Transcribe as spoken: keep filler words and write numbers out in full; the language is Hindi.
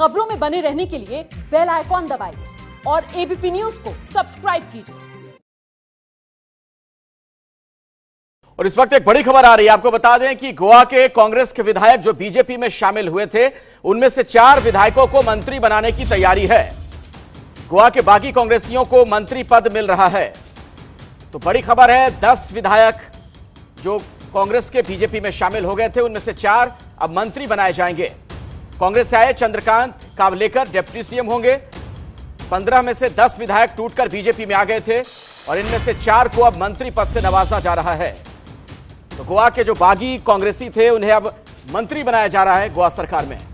खबरों में बने रहने के लिए बेल आइकॉन दबाइए और एबीपी न्यूज को सब्सक्राइब कीजिए। और इस वक्त एक बड़ी खबर आ रही है। आपको बता दें कि गोवा के कांग्रेस के विधायक जो बीजेपी में शामिल हुए थे, उनमें से चार विधायकों को मंत्री बनाने की तैयारी है। गोवा के बाकी कांग्रेसियों को मंत्री पद मिल रहा है, तो बड़ी खबर है। दस विधायक जो कांग्रेस के बीजेपी में शामिल हो गए थे, उनमें से चार अब मंत्री बनाए जाएंगे। कांग्रेस से आए चंद्रकांत कावलेकर डिप्टी सीएम होंगे। पंद्रह में से दस विधायक टूटकर बीजेपी में आ गए थे और इनमें से चार को अब मंत्री पद से नवाजा जा रहा है। तो गोवा के जो बागी कांग्रेसी थे, उन्हें अब मंत्री बनाया जा रहा है गोवा सरकार में।